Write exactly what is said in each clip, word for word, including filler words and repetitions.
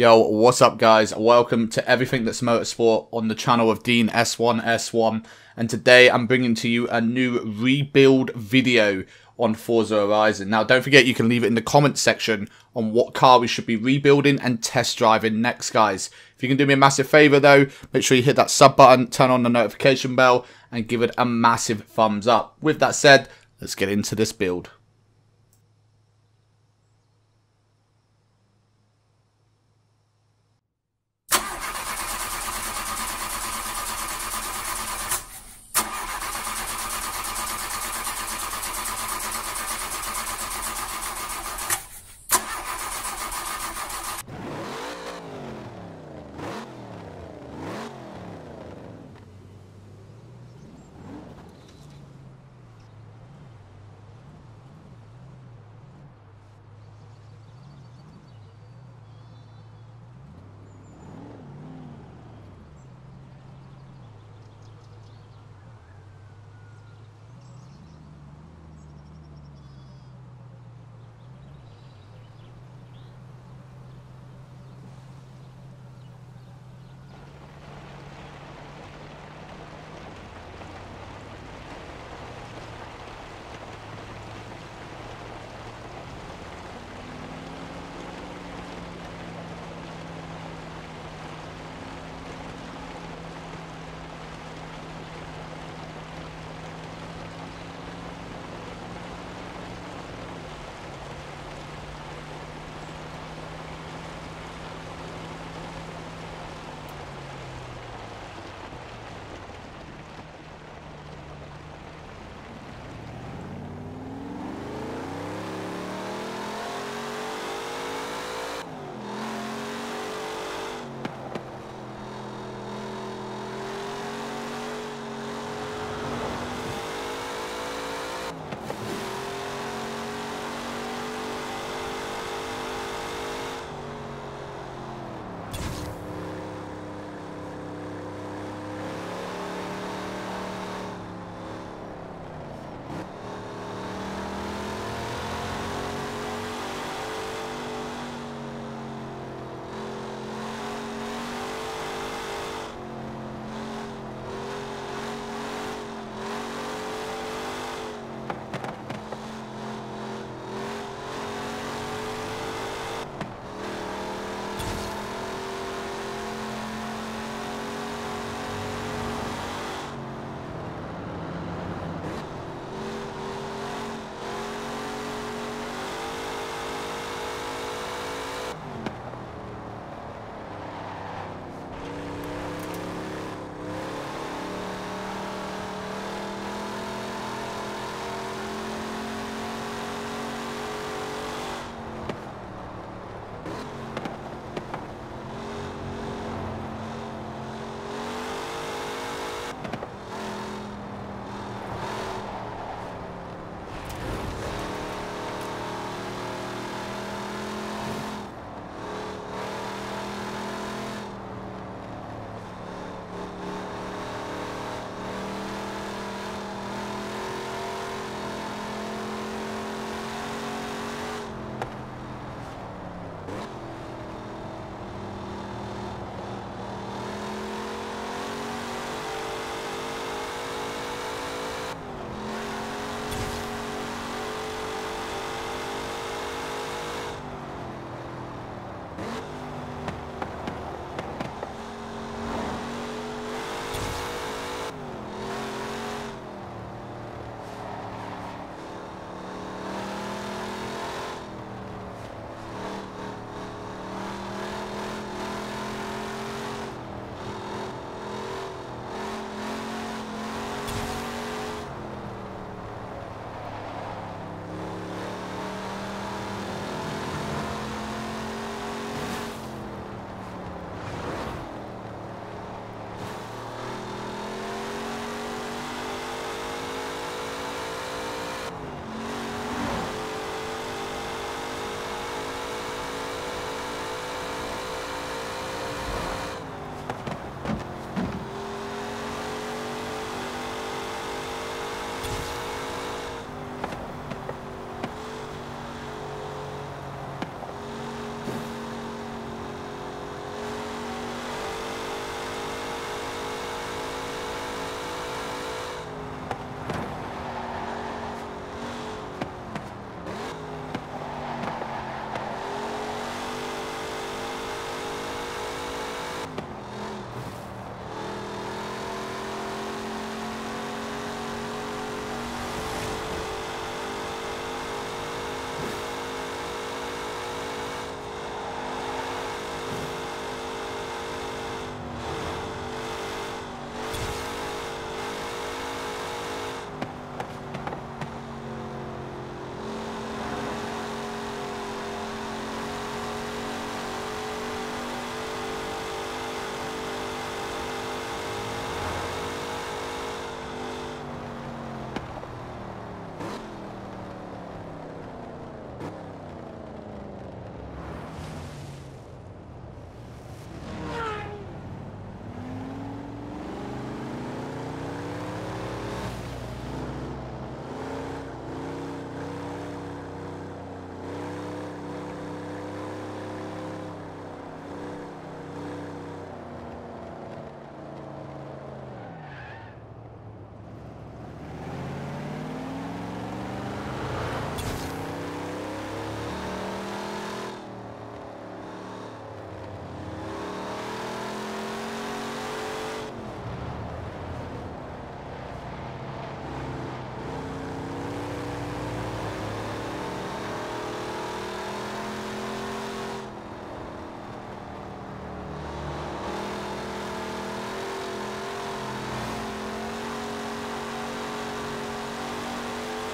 Yo, what's up guys? Welcome to Everything That's Motorsport on the channel of Dean S one S one, and today I'm bringing to you a new rebuild video on Forza Horizon. Now don't forget you can leave it in the comments section on what car we should be rebuilding and test driving next, guys. If you can do me a massive favour though, make sure you hit that sub button, turn on the notification bell and give it a massive thumbs up. With that said, let's get into this build.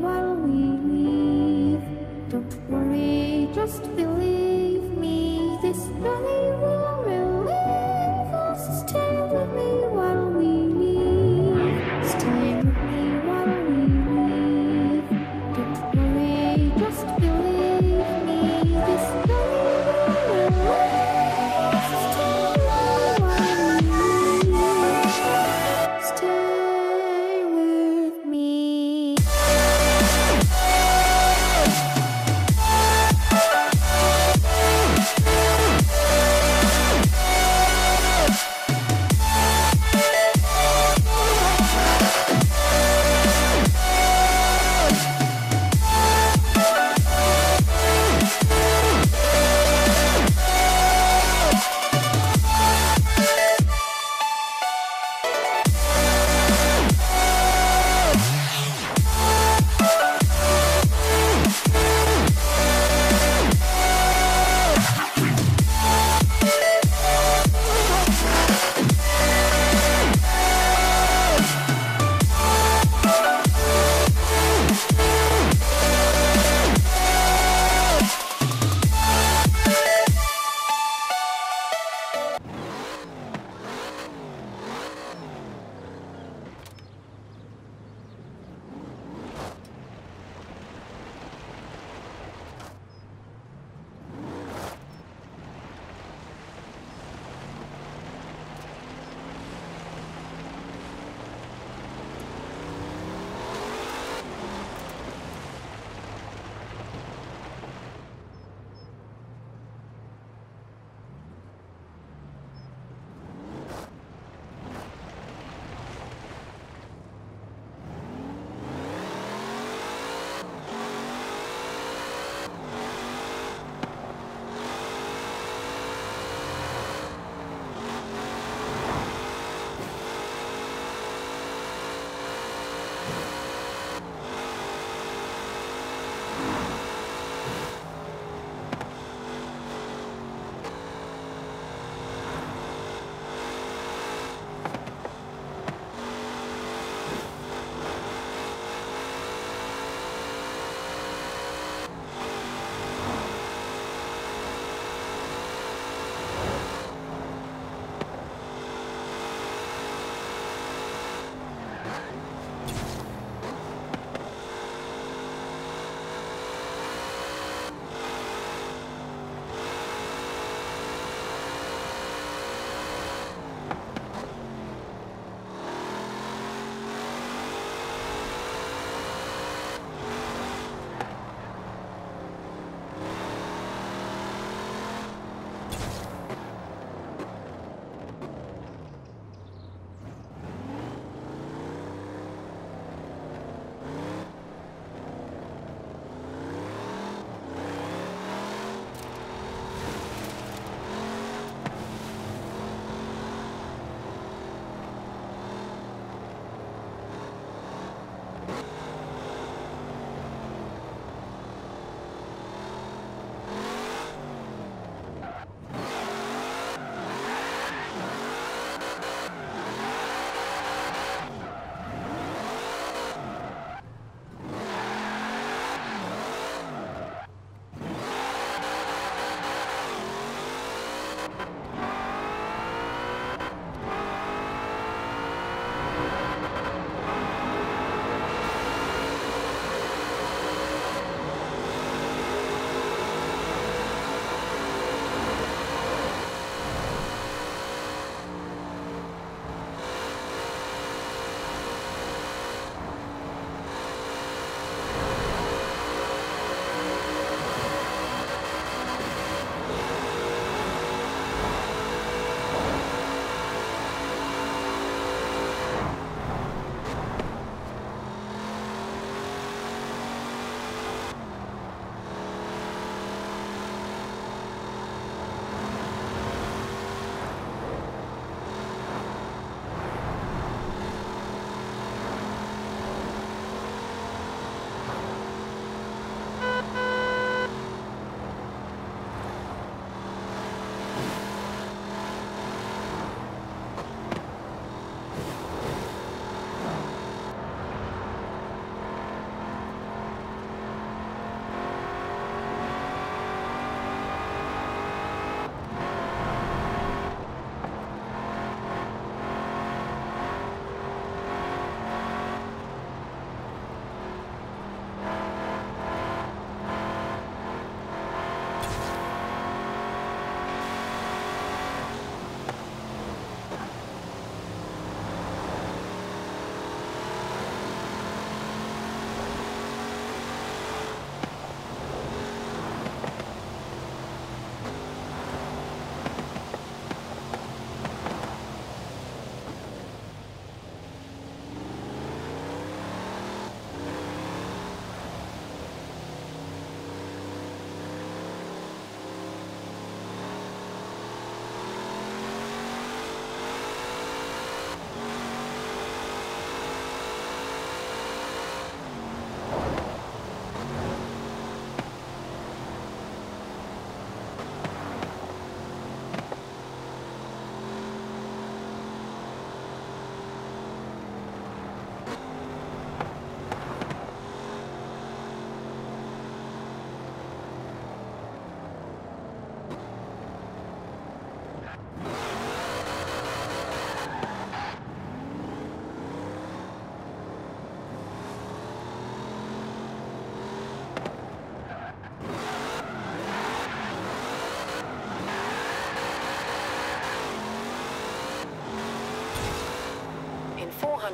While we leave, don't worry, just believe me. This journey will relieve us. Stay with me while we leave. Stay with me while we leave. Don't worry, just believe me. This journey will relieve us. Stay with me while we leave. Stay with me.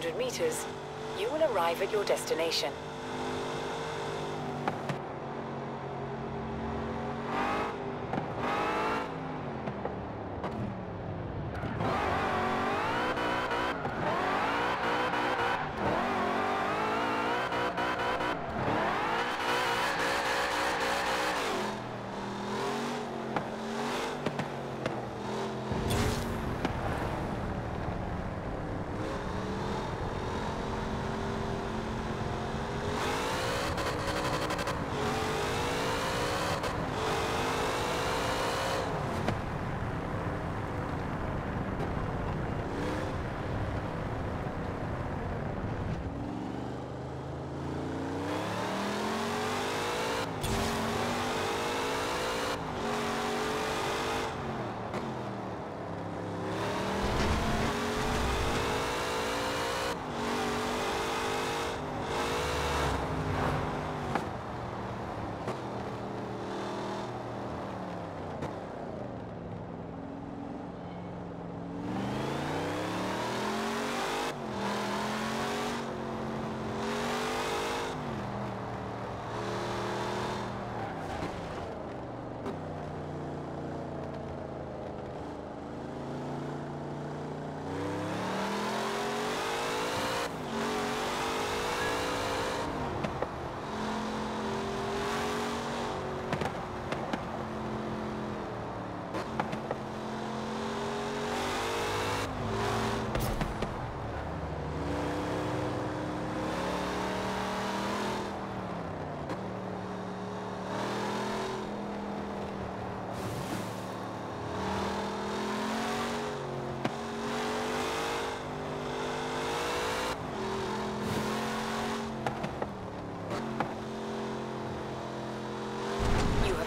two hundred meters, you will arrive at your destination.